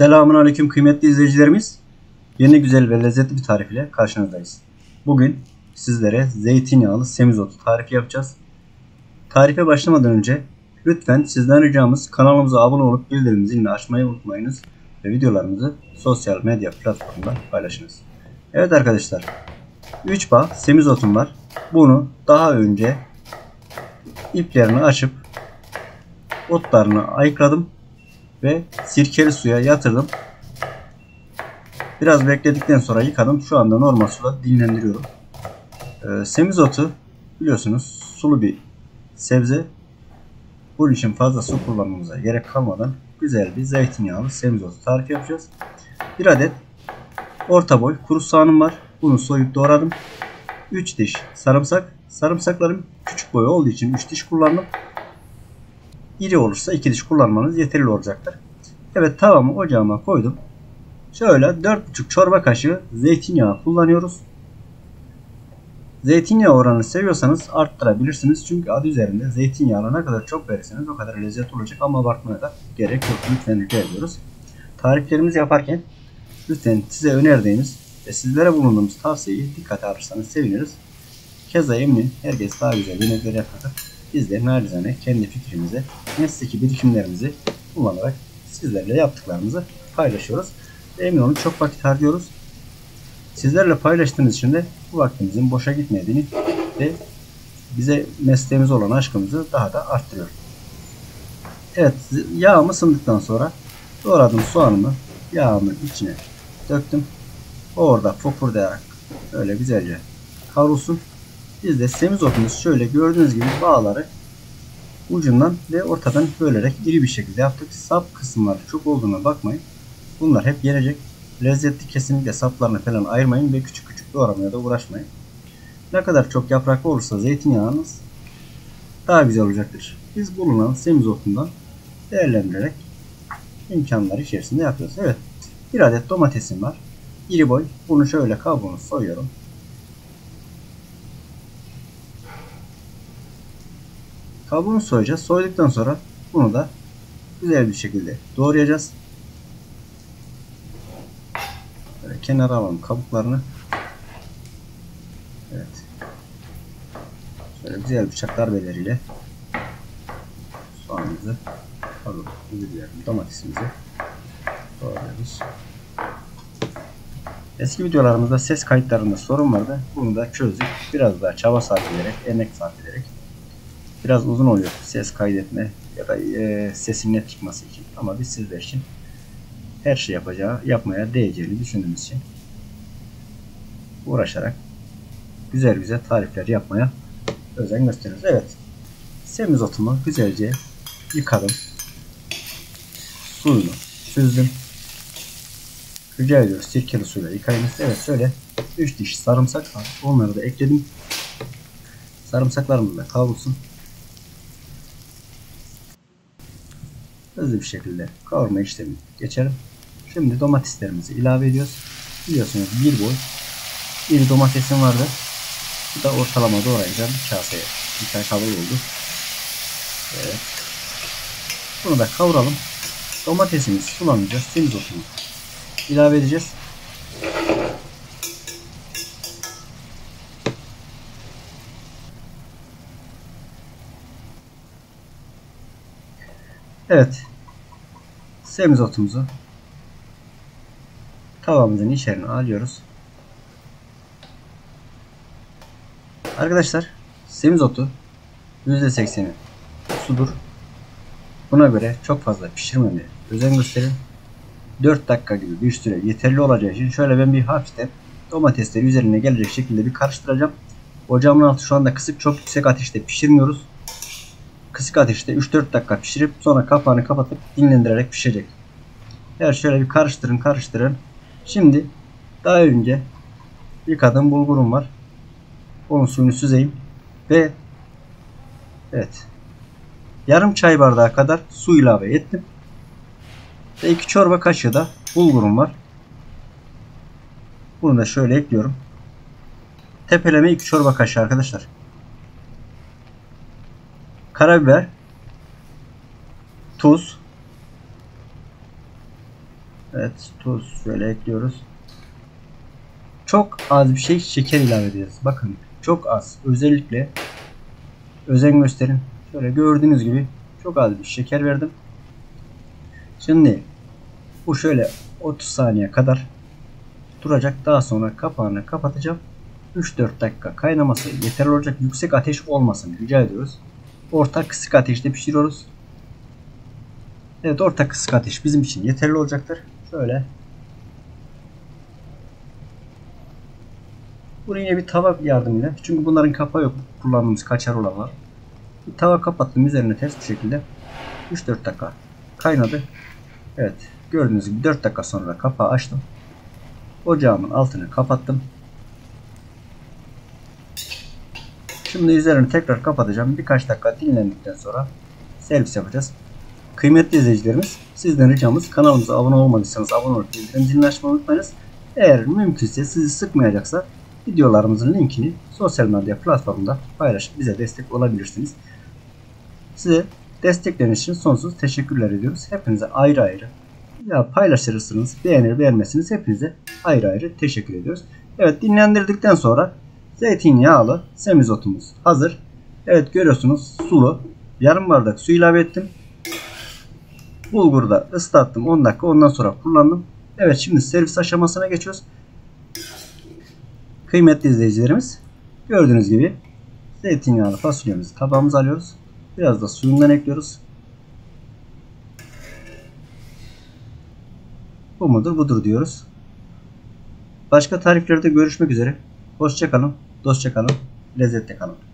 Selamünaleyküm kıymetli izleyicilerimiz. Yeni güzel ve lezzetli bir tarif ile karşınızdayız. Bugün sizlere zeytinyağlı semizotu tarifi yapacağız. Tarife başlamadan önce lütfen sizden ricamız kanalımıza abone olup bildirim zilini açmayı unutmayınız ve videolarımızı sosyal medya platformunda paylaşınız. Evet arkadaşlar, 3 bağ semizotum var. Bunu daha önce iplerini açıp otlarını ayıkladım ve sirkeli suya yatırdım. Biraz bekledikten sonra yıkadım. Şu anda normal suda dinlendiriyorum. Semizotu biliyorsunuz sulu bir sebze. Bunun için fazla su kullanmamıza gerek kalmadan güzel bir zeytinyağlı semizotu tarifi yapacağız. Bir adet orta boy kuru soğanım var. Bunu soyup doğradım. 3 diş sarımsak. Sarımsaklarım küçük boy olduğu için 3 diş kullandım. İri olursa 2 diş kullanmanız yeterli olacaktır. Evet, tavamı ocağıma koydum. Şöyle 4,5 çorba kaşığı zeytinyağı kullanıyoruz. Zeytinyağı oranını seviyorsanız arttırabilirsiniz. Çünkü adı üzerinde zeytinyağına ne kadar çok verirseniz o kadar lezzetli olacak. Ama abartmaya da gerek yok. Lütfen rica ediyoruz. Tariflerimizi yaparken lütfen size önerdiğimiz ve sizlere bulunduğumuz tavsiyeyi dikkate alırsanız seviniriz. Keza eminim herkes daha güzel yemekler yapar. Biz de nacizane kendi fikrimizi, mesleki birikimlerimizi kullanarak sizlerle yaptıklarımızı paylaşıyoruz. Emin olun çok vakit harcıyoruz. Sizlerle paylaştığımız için de bu vaktimizin boşa gitmediğini ve bize mesleğimiz olan aşkımızı daha da arttırıyor. Evet, yağımı ısındıktan sonra doğradığım soğanımı yağımın içine döktüm. Orada fokurdayarak böyle güzelce kavrulsun. Biz de semizotumuz şöyle gördüğünüz gibi bağları ucundan ve ortadan bölerek iri bir şekilde yaptık. Sap kısımları çok olduğuna bakmayın. Bunlar hep yenecek. Lezzetli kesinlikle saplarını falan ayırmayın ve küçük küçük doğramaya da uğraşmayın. Ne kadar çok yaprak olursa zeytinyağınız daha güzel olacaktır. Biz bulunan semizotundan değerlendirerek imkanlar içerisinde yapıyoruz. Evet, bir adet domatesim var. İri boy. Bunu şöyle kabuğunu soyuyorum. Kabuğunu soyacağız. Soyduktan sonra bunu da güzel bir şekilde doğrayacağız. Böyle kenara alalım kabuklarını. Evet. Şöyle güzel bıçak darbeleriyle soğanımızı, pardon, domatesimizi doğruyoruz. Eski videolarımızda ses kayıtlarında sorun vardı. Bunu da çözdük. Biraz daha çaba sarf ederek, emek sarf ederek. Biraz uzun oluyor ses kaydetme ya da sesin net çıkması için, ama biz sizler için her şey yapmaya değeceğini düşündüğümüz için uğraşarak güzel güzel tarifler yapmaya özen gösteriyoruz. Evet, semizotumu güzelce yıkadım, suyunu süzdüm. Rica ediyoruz sirkeli suyla yıkayınız. Evet, şöyle 3 diş sarımsak var, onları da ekledim. Sarımsaklarımız da kavrulsun. Hızlı bir şekilde kavurma işlemini geçelim. Şimdi domateslerimizi ilave ediyoruz. Biliyorsunuz bir boy iri domatesim vardı. Bu da ortalama doğrayacağım kaseye. Bir tane kabuğu oldu. Evet. Bunu da kavuralım. Domatesimiz sulanacak. Semizotunu ilave edeceğiz. Evet, semizotumuzu tavamızın içerisine alıyoruz. Arkadaşlar, semizotu %80'i sudur. Buna göre çok fazla pişirmemeye özen gösterin. 4 dakika gibi bir süre yeterli olacağı için şöyle ben bir hafiften domatesleri üzerine gelecek şekilde bir karıştıracağım. Ocağımın altı şu anda kısık, çok yüksek ateşte pişirmiyoruz. Kısık ateşte 3-4 dakika pişirip sonra kapağını kapatıp dinlendirerek pişecek. Evet, şöyle bir karıştırın. Şimdi daha önce yıkadığım bulgurum var. Onun suyunu süzeyim ve evet, yarım çay bardağı kadar su ilave ettim. Ve 2 çorba kaşığı da bulgurum var. Bunu da şöyle ekliyorum. Tepeleme 2 çorba kaşığı arkadaşlar. Karabiber, tuz, Evet, tuz şöyle ekliyoruz. Çok az bir şey şeker ilave ediyoruz. Bakın çok az. Özellikle özen gösterin. Şöyle gördüğünüz gibi çok az bir şeker verdim. Şimdi bu şöyle 30 saniye kadar duracak. Daha sonra kapağını kapatacağım. 3-4 dakika kaynaması yeterli olacak. Yüksek ateş olmasın rica ediyoruz. Orta kısık ateşte pişiriyoruz. Evet, orta kısık ateş bizim için yeterli olacaktır. Şöyle. Bunu yine bir tava yardımıyla, çünkü bunların kapağı yok, kullandığımız kaçar olan var. Bir tava kapattım, üzerine ters bir şekilde 3-4 dakika kaynadı. Evet, gördüğünüz gibi 4 dakika sonra kapağı açtım. Ocağımın altını kapattım. Şimdi üzerini tekrar kapatacağım. Birkaç dakika dinlendikten sonra servis yapacağız. Kıymetli izleyicilerimiz, sizden ricamız kanalımıza abone olmadıysanız abone olup bildirimini açmayı unutmayınız. Eğer mümkünse sizi sıkmayacaksa videolarımızın linkini sosyal medya platformunda paylaşıp bize destek olabilirsiniz. Size destekleriniz için sonsuz teşekkürler ediyoruz. Hepinize ayrı ayrı, ya paylaşırsınız, beğenir beğenmezsiniz, hepinize ayrı ayrı teşekkür ediyoruz. Evet, dinlendirdikten sonra zeytinyağlı semizotumuz hazır. Evet, görüyorsunuz sulu. Yarım bardak su ilave ettim. Bulgurda ıslattım 10 dakika, ondan sonra kullandım. Evet, şimdi servis aşamasına geçiyoruz. Kıymetli izleyicilerimiz, gördüğünüz gibi zeytinyağlı fasulyemizi tabağımıza alıyoruz. Biraz da suyundan ekliyoruz. Bu mudur budur diyoruz. Başka tariflerde görüşmek üzere. Hoşça kalın, dostça kalın, lezzetle kalın.